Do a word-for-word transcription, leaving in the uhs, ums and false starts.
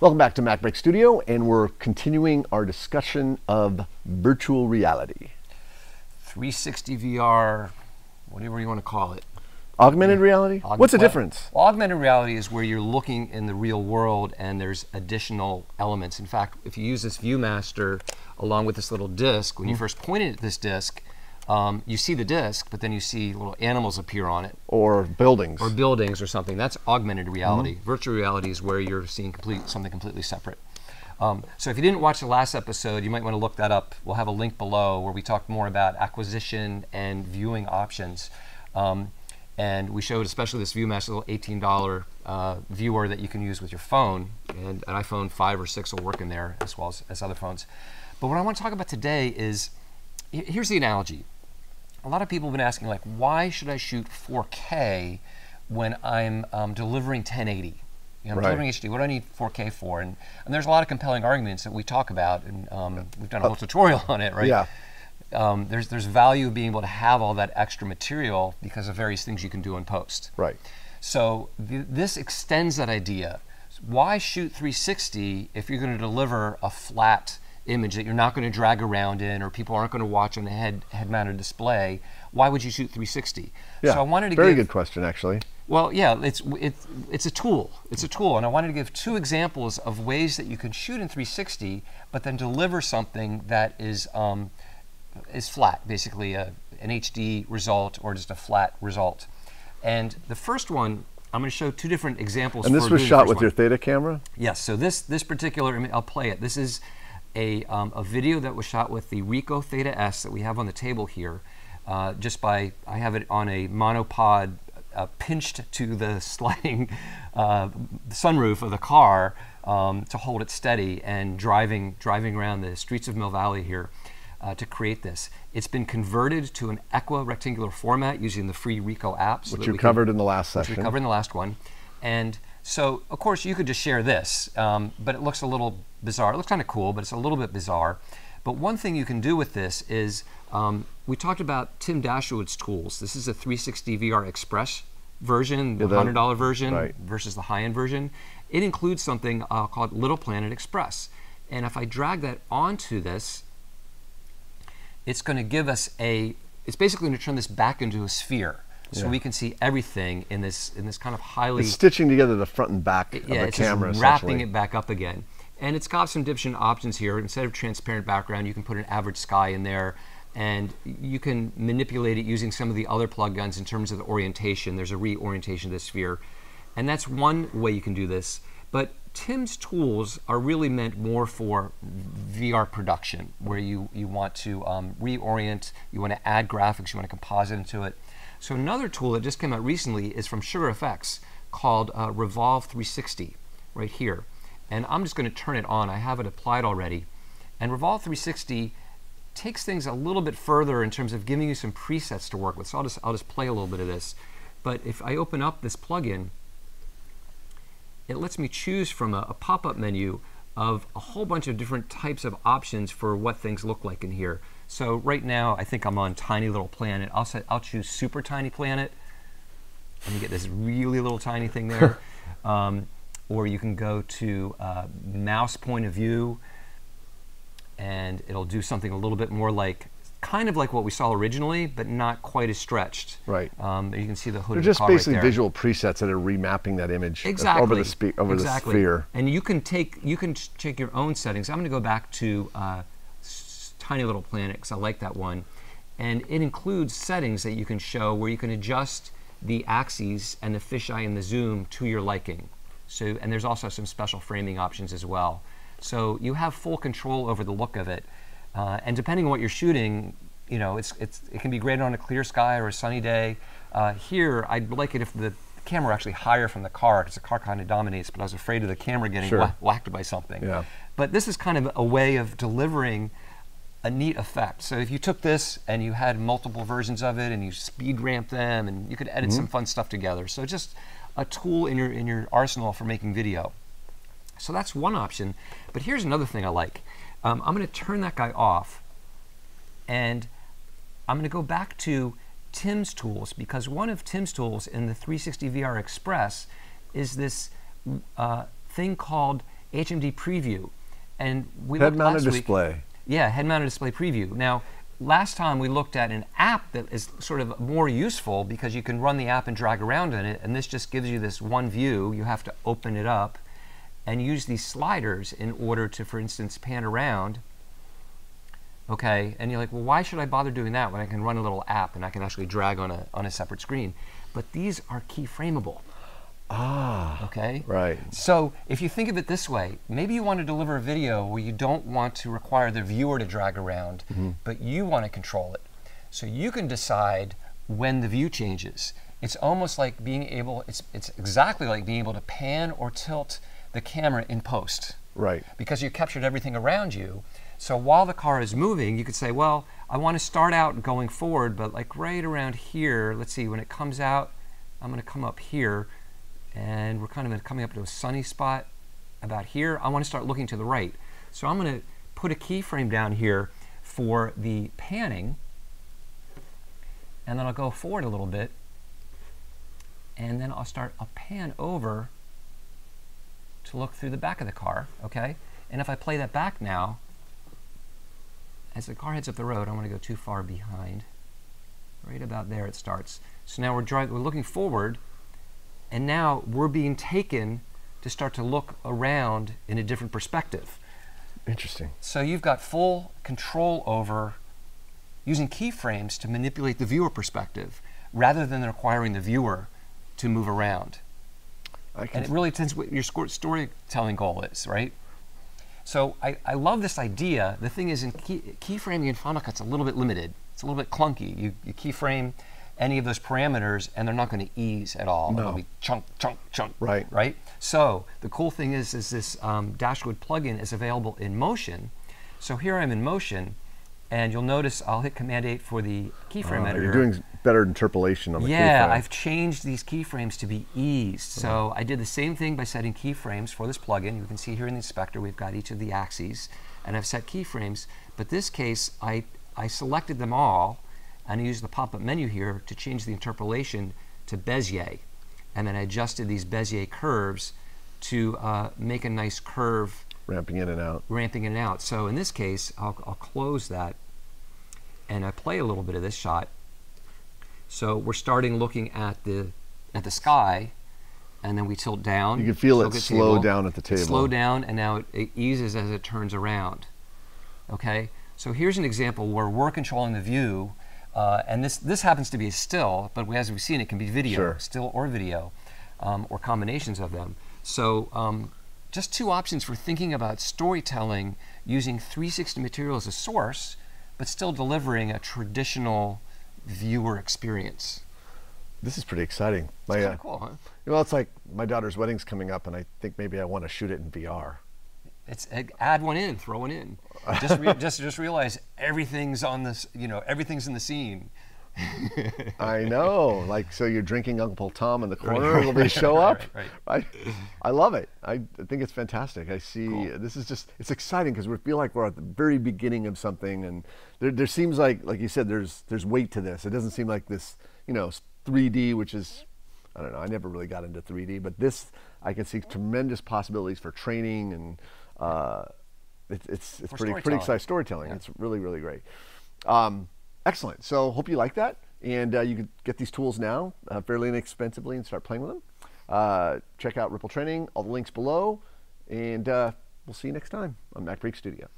Welcome back to MacBreak Studio, and we're continuing our discussion of virtual reality. three sixty V R, whatever you want to call it. Augmented reality? Augment What's the well, difference? Well, augmented reality is where you're looking in the real world and there's additional elements. In fact, if you use this Viewmaster along with this little disc, when mm. you first point it at this disc, Um, you see the disc, but then you see little animals appear on it. Or buildings. Or buildings or something. That's augmented reality. Mm-hmm. Virtual reality is where you're seeing complete, something completely separate. Um, so if you didn't watch the last episode, you might want to look that up. We'll have a link below where we talk more about acquisition and viewing options. Um, and we showed especially this Viewmaster little eighteen dollar uh, viewer that you can use with your phone. And an iPhone five or six will work in there as well as, as other phones. But what I want to talk about today is, here's the analogy. A lot of people have been asking, like, why should I shoot four K when I'm um, delivering ten eighty? You know, I'm right. delivering H D. What do I need four K for? And, and there's a lot of compelling arguments that we talk about, and um, we've done a whole uh, tutorial on it, right? Yeah. Um, there's there's value being able to have all that extra material because of various things you can do in post. Right. So th this extends that idea. Why shoot three sixty if you're going to deliver a flat image that you're not going to drag around in, or people aren't going to watch on the head head-mounted display? Why would you shoot three sixty? Yeah, so I wanted to very give, good question, actually. Well, yeah, it's it's it's a tool. It's a tool, and I wanted to give two examples of ways that you can shoot in three sixty, but then deliver something that is um, is flat, basically a, an H D result or just a flat result. And the first one, I'm going to show two different examples. And this was shot with your Theta camera? Yes. So this this particular, I mean, I'll play it. This is A, um, a video that was shot with the Ricoh Theta S that we have on the table here, uh, just by, I have it on a monopod uh, pinched to the sliding uh, sunroof of the car um, to hold it steady, and driving, driving around the streets of Mill Valley here uh, to create this. It's been converted to an equi-rectangular format using the free Ricoh app. So which you covered can, in the last section. Which we covered in the last one. And so, of course, you could just share this, um, but it looks a little bizarre. It looks kind of cool, but it's a little bit bizarre. But one thing you can do with this is, um, we talked about Tim Dashwood's tools. This is a three sixty V R Express version, the one hundred dollar version, right, versus the high-end version. It includes something uh, called Little Planet Express. And if I drag that onto this, it's going to give us a, it's basically going to turn this back into a sphere. So yeah, we can see everything in this, in this kind of highly... It's stitching together the front and back it, of yeah, the camera, essentially. Wrapping it back up again. And it's got some different options here. Instead of transparent background, you can put an average sky in there, and you can manipulate it using some of the other plugins in terms of the orientation. There's a reorientation of the sphere. And that's one way you can do this. But Tim's tools are really meant more for V R production, where you, you want to um, reorient, you want to add graphics, you want to composite into it. So another tool that just came out recently is from SugarFX called uh, Revolve three sixty, right here. And I'm just going to turn it on. I have it applied already. And Revolve three sixty takes things a little bit further in terms of giving you some presets to work with. So I'll just, I'll just play a little bit of this. But if I open up this plugin, it lets me choose from a, a pop-up menu of a whole bunch of different types of options for what things look like in here. So right now, I think I'm on Tiny Little Planet. I'll, set, I'll choose Super Tiny Planet. Let me get this really little tiny thing there. um, Or you can go to uh, mouse point of view, and it'll do something a little bit more like, kind of like what we saw originally, but not quite as stretched. Right. Um, you can see the hood. They're just of the car basically right there. Visual presets that are remapping that image exactly. over the spe over exactly. the sphere. And you can take you can check your own settings. I'm going to go back to uh, Tiny Little Planet because I like that one, and it includes settings that you can show where you can adjust the axes and the fisheye and the zoom to your liking. So, and there's also some special framing options as well. So you have full control over the look of it. Uh, and depending on what you're shooting, you know, it's, it's, it can be great on a clear sky or a sunny day. Uh, here, I'd like it if the camera were actually higher from the car, because the car kind of dominates, but I was afraid of the camera getting sure. wha whacked by something. Yeah. But this is kind of a way of delivering a neat effect. So if you took this and you had multiple versions of it and you speed ramped them, and you could edit mm-hmm. some fun stuff together. So just a tool in your in your arsenal for making video. So that's one option. But here's another thing I like. Um, I'm going to turn that guy off, and I'm going to go back to Tim's tools, because one of Tim's tools in the three sixty V R Express is this uh, thing called H M D Preview, and we head mounted display. Week, yeah, head mounted display preview. Now, last time we looked at an app that is sort of more useful because you can run the app and drag around in it, and this just gives you this one view. You have to open it up and use these sliders in order to, for instance, pan around. Okay, and you're like, well, why should I bother doing that when I can run a little app and I can actually drag on a on a separate screen? But these are keyframeable. Ah, okay. Right. So if you think of it this way, maybe you want to deliver a video where you don't want to require the viewer to drag around, mm-hmm. but you want to control it. So you can decide when the view changes. It's almost like being able, it's, it's exactly like being able to pan or tilt the camera in post. Right. Because you captured everything around you. So while the car is moving, you could say, well, I want to start out going forward, but like right around here, let's see, when it comes out, I'm going to come up here. And we're kind of coming up to a sunny spot about here. I want to start looking to the right. So I'm going to put a keyframe down here for the panning. And then I'll go forward a little bit. And then I'll start, I'll pan over to look through the back of the car. Okay? And if I play that back now, as the car heads up the road, I want to go too far behind. Right about there it starts. So now we're driving, we're looking forward. And now we're being taken to start to look around in a different perspective. Interesting. So you've got full control over using keyframes to manipulate the viewer perspective rather than requiring the viewer to move around. I can and it really depends what your storytelling goal is, right? So I, I love this idea. The thing is, in key, keyframing in Final Cut's a little bit limited. It's a little bit clunky. You, you keyframe any of those parameters, and they're not going to ease at all. No. It'll be chunk, chunk, chunk. Right. Right. So the cool thing is, is this um, Dashwood plugin is available in Motion. So here I'm in Motion, and you'll notice I'll hit Command eight for the keyframe uh, editor. You're doing better interpolation on the yeah, keyframe. Yeah, I've changed these keyframes to be eased. So mm -hmm. I did the same thing by setting keyframes for this plugin. You can see here in the inspector, we've got each of the axes, and I've set keyframes. But this case, I I selected them all. And I used the pop-up menu here to change the interpolation to Bezier. And then I adjusted these Bezier curves to uh, make a nice curve. Ramping in and out. Ramping in and out. So in this case, I'll, I'll close that. And I play a little bit of this shot. So we're starting looking at the, at the sky. And then we tilt down. You can feel it slow table, down at the table. Slow down, and now it, it eases as it turns around. Okay? So here's an example where we're controlling the view. Uh, and this, this happens to be a still, but as we've seen, it can be video, sure. still or video, um, or combinations of them. So um, just two options for thinking about storytelling using three sixty material as a source, but still delivering a traditional viewer experience. This is pretty exciting. It's kind of cool, huh? You know, it's like my daughter's wedding's coming up, and I think maybe I want to shoot it in V R. It's add one in, throw one in. Just, re just, just realize everything's on this. You know, everything's in the scene. I know. Like, so you're drinking Uncle Tom in the corner. Right. Will they show up? Right, right. I, I love it. I think it's fantastic. I see. Cool. This is just. It's exciting because we feel like we're at the very beginning of something, and there, there seems like, like you said, there's, there's weight to this. It doesn't seem like this. You know, three D, which is. I don't know. I never really got into three D, but this I can see tremendous possibilities for training and. Uh, it, it's it's pretty pretty exciting storytelling. Yeah. It's really really great. Um, excellent. So hope you like that, and uh, you can get these tools now uh, fairly inexpensively and start playing with them. Uh, check out Ripple Training. All the links below, and uh, we'll see you next time on MacBreak Studio.